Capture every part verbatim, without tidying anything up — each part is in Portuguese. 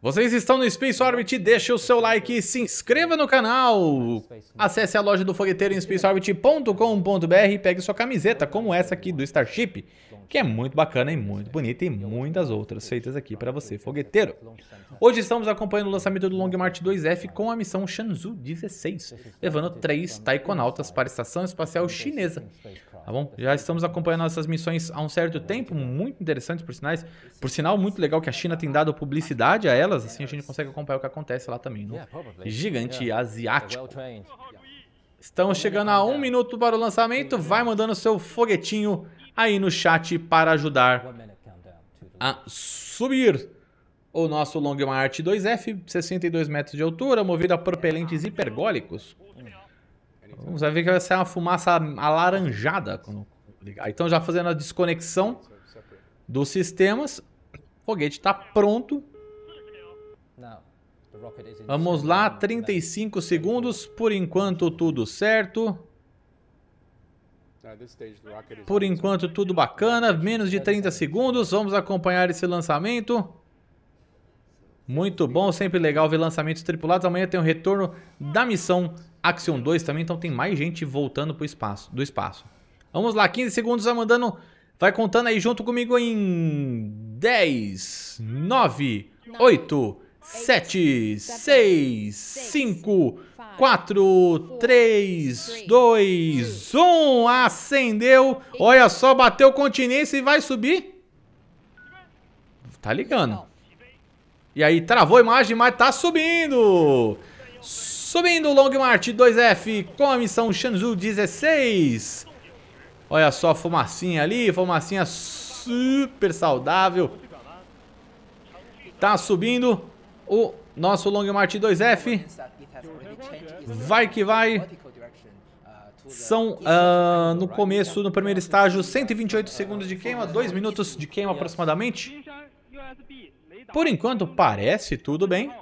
Vocês estão no Space Orbit, deixe o seu like, se inscreva no canal, acesse a loja do Fogueteiro em space orbit ponto com ponto br e pegue sua camiseta, como essa aqui do Starship, que é muito bacana e muito bonita, e muitas outras feitas aqui para você, fogueteiro. Hoje estamos acompanhando o lançamento do Long March dois F com a missão Shenzhou dezesseis, levando três taikonautas para a Estação Espacial Chinesa. Tá bom? Já estamos acompanhando essas missões há um certo tempo, muito interessantes por sinais. Por sinal, muito legal que a China tem dado publicidade a elas, assim a gente consegue acompanhar o que acontece lá também, no gigante asiático. Estamos chegando a um minuto para o lançamento, vai mandando seu foguetinho aí no chat para ajudar a subir o nosso Long March dois F, sessenta e dois metros de altura, movido a propelentes hipergólicos. Vamos ver que vai sair uma fumaça alaranjada quando ligar. Então, já fazendo a desconexão dos sistemas, o foguete está pronto. Vamos lá, trinta e cinco segundos, por enquanto tudo certo. Por enquanto tudo bacana, menos de trinta segundos, vamos acompanhar esse lançamento. Muito bom, sempre legal ver lançamentos tripulados. Amanhã tem o retorno da missão Axion dois também, então tem mais gente voltando pro espaço, do espaço. Vamos lá, quinze segundos, vai mandando, vai contando aí junto comigo em dez, nove, oito, sete, seis, cinco, quatro, três, dois, um. Acendeu, olha só, bateu continência e vai subir. Tá ligando. E aí, travou a imagem, mas tá subindo. Subindo o Long March dois F com a missão Shenzhou dezesseis. Olha só a fumacinha ali, fumacinha super saudável. Tá subindo o nosso Long March dois F. Vai que vai. São, uh, no começo, no primeiro estágio, cento e vinte e oito segundos de queima, dois minutos de queima aproximadamente. Por enquanto, parece tudo bem.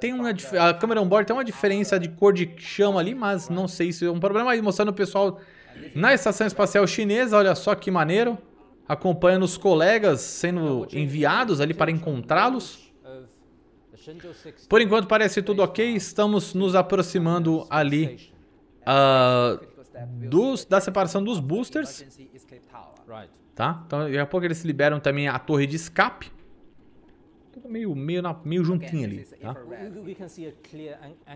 Tem uma, a câmera on-board tem uma diferença de cor de chama ali, mas não sei se é um problema. Aí mostrando o pessoal na Estação Espacial Chinesa, olha só que maneiro. Acompanhando os colegas sendo enviados ali para encontrá-los. Por enquanto parece tudo ok, estamos nos aproximando ali uh, dos, da separação dos boosters. Tá? Então, daqui a pouco eles liberam também a torre de escape. Tudo meio, meio, na, meio juntinho ali, tá?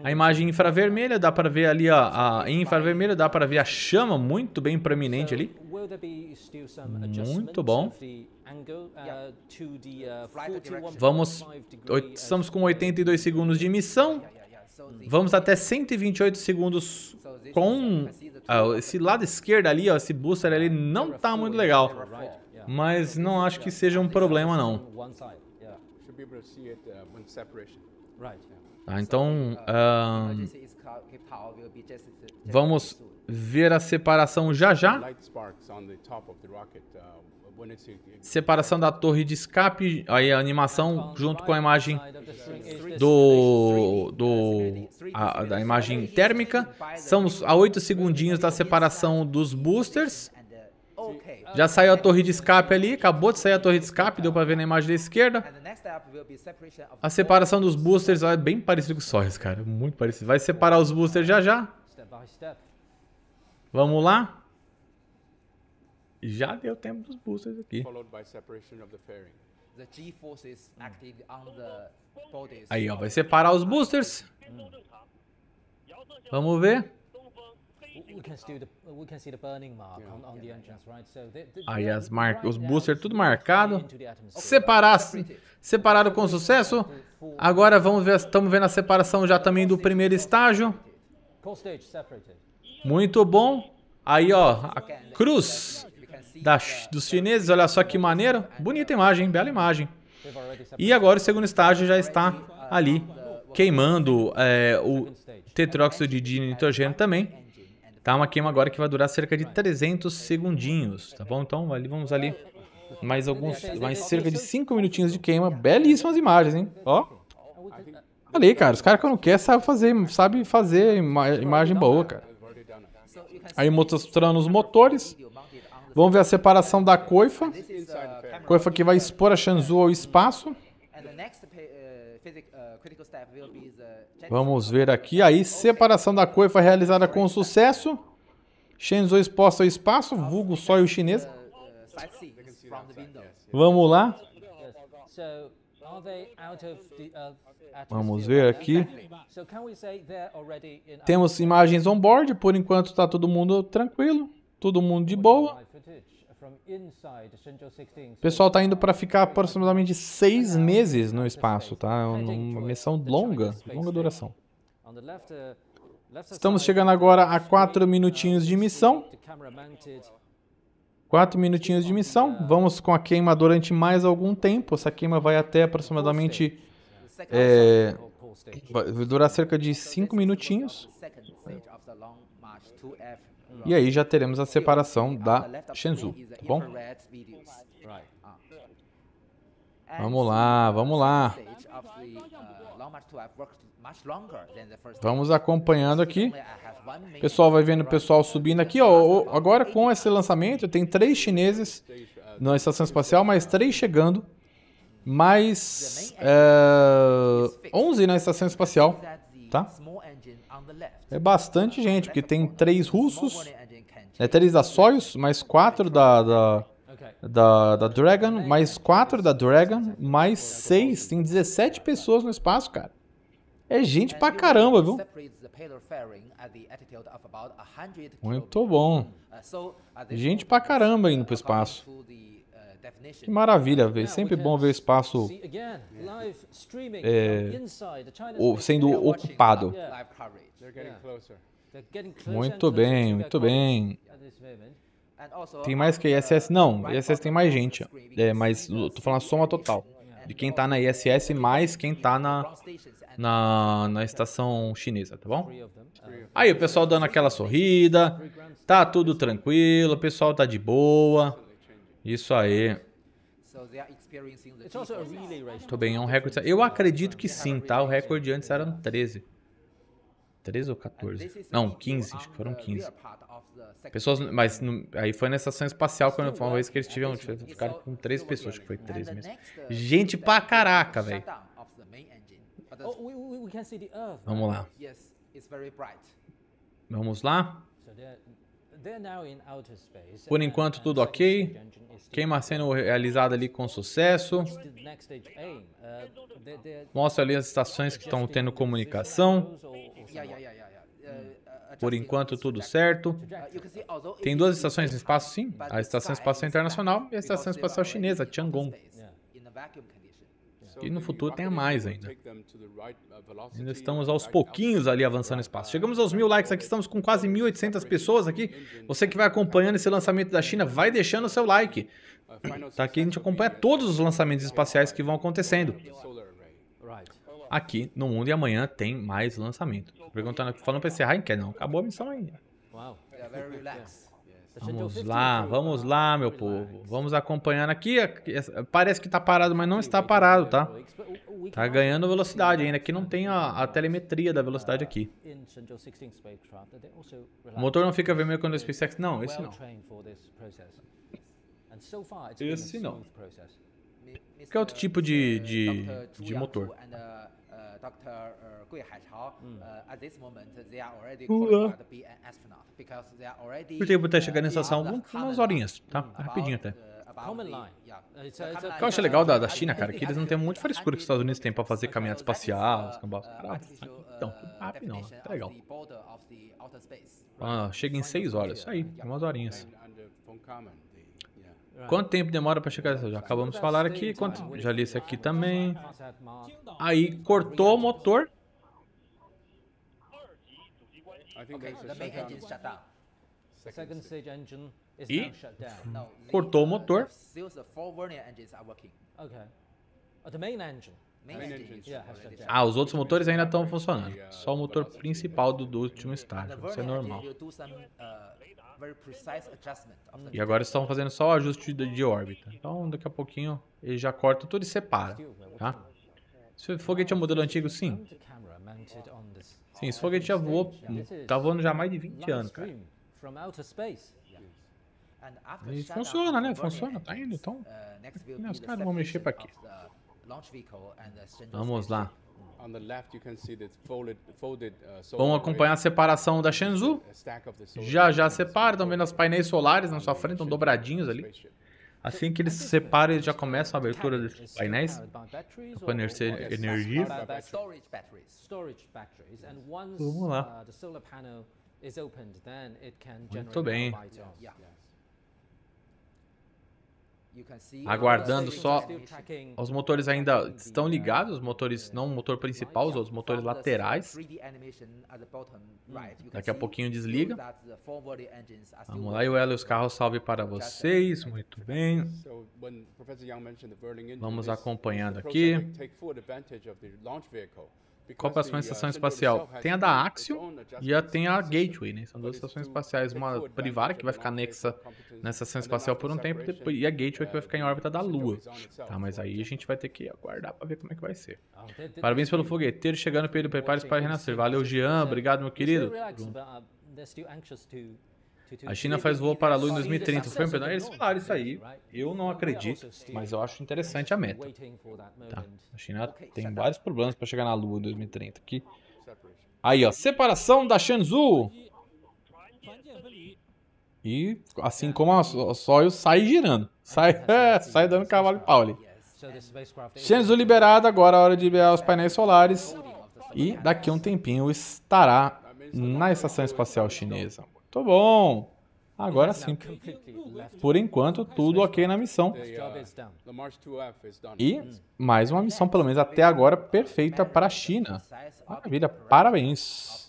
A imagem infravermelha, dá para ver ali a, a infravermelha, dá para ver a chama muito bem proeminente ali. Muito bom. Vamos, estamos com oitenta e dois segundos de missão. Vamos até cento e vinte e oito segundos com ah, esse lado esquerdo ali, ó, esse booster ali não tá muito legal, mas não acho que seja um problema não. Ah, então ah, vamos ver a separação já já. Separação da torre de escape, aí a animação junto com a imagem do, do a, da imagem térmica. Estamos a oito segundinhos da separação dos boosters. Já saiu a torre de escape ali, acabou de sair a torre de escape, deu para ver na imagem da esquerda. A separação dos boosters é bem parecido com o Soyuz, cara, muito parecido. Vai separar os boosters já já. Vamos lá. Já deu tempo dos boosters aqui. Aí, ó, vai separar os boosters. Vamos ver. Aí as marcas, os boosters tudo marcado. Separar, separado com sucesso. Agora vamos ver, estamos vendo a separação já também do primeiro estágio. Muito bom. Aí, ó, a cruz Da, dos chineses, olha só que maneiro. Bonita imagem, bela imagem. E agora o segundo estágio já está ali queimando é, o tetróxido de dinitrogênio também. Tá uma queima agora que vai durar cerca de trezentos segundinhos, tá bom? Então ali, vamos ali mais alguns, mais cerca de cinco minutinhos de queima. Belíssimas imagens, hein? Ó, falei, cara, os caras que não querem sabe fazer, sabe fazer ima- imagem boa, cara. Aí mostrando os motores. Vamos ver a separação da coifa. Coifa que vai expor a Shenzhou ao espaço. Vamos ver aqui. Aí, separação da coifa realizada com sucesso. Shenzhou exposta ao espaço, vulgo sóio chinesa. Vamos lá. Vamos ver aqui. Temos imagens on-board, por enquanto está todo mundo tranquilo, todo mundo de boa. O pessoal está indo para ficar aproximadamente seis meses no espaço, tá? Uma missão longa, longa duração. Estamos chegando agora a quatro minutinhos de missão. Quatro minutinhos de missão. Vamos com a queima durante mais algum tempo. Essa queima vai até aproximadamente... É, vai durar cerca de cinco minutinhos. E aí já teremos a separação da Shenzhou, tá bom? Vamos lá, vamos lá. Vamos acompanhando aqui. O pessoal vai vendo o pessoal subindo aqui. Ó, agora com esse lançamento, tem três chineses na estação espacial, mais três chegando, mais é, onze na estação espacial. Tá? É bastante gente, porque tem três russos, né, três da Soyuz, mais quatro da... da Da, da Dragon, mais quatro da Dragon, mais seis, tem dezessete pessoas no espaço, cara. É gente pra caramba, viu? Muito bom. Gente pra caramba indo pro espaço. Que maravilha, véio. Sempre bom ver o espaço é, sendo ocupado. Muito bem, muito bem. Tem mais que a I S S? Não, a I S S tem mais gente. É, mas tô falando a soma total. De quem tá na I S S mais quem tá na, na, na estação chinesa, tá bom? Aí o pessoal dando aquela sorrida. Tá tudo tranquilo, o pessoal tá de boa. Isso aí. Tô bem, é um recorde. Eu acredito que sim, tá? O recorde antes era treze. treze ou quatorze? Não, quinze, acho que foram quinze. Pessoas, mas no, aí foi na estação espacial quando foi uma vez que eles tiveram, ficaram com três pessoas, acho que foi três mesmo. Gente pra caraca, velho. Vamos lá. Vamos lá. Por enquanto tudo ok. Queima sendo realizada ali com sucesso. Mostra ali as estações que estão tendo comunicação. Por enquanto, tudo certo. Tem duas estações no espaço, sim. A Estação Espacial Internacional e a Estação Espacial Chinesa, Tiangong. E no futuro tem a mais ainda. Ainda estamos aos pouquinhos ali avançando no espaço. Chegamos aos mil likes aqui, estamos com quase mil e oitocentas pessoas aqui. Você que vai acompanhando esse lançamento da China, vai deixando o seu like. Tá aqui, a gente acompanha todos os lançamentos espaciais que vão acontecendo aqui no mundo, e amanhã tem mais lançamento. Perguntando, falando para encerrar, quer não? Acabou a missão ainda. Vamos lá, vamos lá, meu povo. Vamos acompanhando aqui. Parece que tá parado, mas não está parado, tá? Tá ganhando velocidade ainda. Aqui não tem a, a telemetria da velocidade aqui. O motor não fica vermelho quando o SpaceX... Não, esse não. Esse não. Que é outro tipo de, de, de motor. O tempo está chegando em estação umas horinhas, tá? Rapidinho até. O que eu acho legal da, da China, cara, que eles não têm muito frescura que os Estados Unidos têm para fazer caminhada espacial, escambau. Então, rápido não, tá legal. Ah, chega em seis horas, isso aí, umas horinhas. Quanto tempo demora para chegar? Já acabamos de falar aqui, quanto... já li isso aqui também. Aí cortou o motor. E cortou o motor. Ah, os outros motores ainda estão funcionando. Só o motor principal do, do último estágio, isso é normal. E agora estão fazendo só o ajuste de, de órbita. Então, daqui a pouquinho, ele já corta tudo e separa, tá? Esse foguete é um modelo antigo, sim. Sim, esse foguete já voou, tá voando já há mais de vinte anos, cara. E funciona, né? Funciona, tá indo, então. Os caras vão mexer pra quê? Vamos lá. Vamos acompanhar a separação da Shenzhou. Já já separa, estão vendo os painéis solares na sua frente, estão dobradinhos ali. Assim que eles se separam, eles já começam a abertura desses painéis com energia. Vamos lá. Muito bem. Aguardando só, os motores ainda estão ligados, os motores, não o motor principal, os motores laterais. Daqui a pouquinho desliga. Vamos lá, eu e os carros salve para vocês, muito bem. Vamos acompanhando aqui. Qual é a sua estação espacial? Tem a da Axiom e a, tem a Gateway, né? São duas estações espaciais, uma privada que vai ficar anexa nessa estação espacial por um tempo depois, e a Gateway que vai ficar em órbita da Lua. Tá, mas aí a gente vai ter que aguardar para ver como é que vai ser. Parabéns pelo fogueteiro, chegando, Pedro, prepare-se para renascer. Valeu, Jean, obrigado, meu querido. A China faz voo para a Lua em dois mil e trinta. Foi um pedaço? Eles falaram isso aí. Eu não acredito, mas eu acho interessante a meta. Tá. A China tem vários problemas para chegar na Lua em dois mil e trinta. Aqui. Aí, ó. Separação da Shenzhou. E assim como a Soyuz sai girando. Sai, é, sai dando cavalo e pau ali. Shenzhou liberada. Agora é hora de liberar os painéis solares. E daqui a um tempinho estará na Estação Espacial Chinesa. Muito bom. Agora sim. Por enquanto, tudo ok na missão. E mais uma missão, pelo menos até agora, perfeita para a China. Maravilha, parabéns.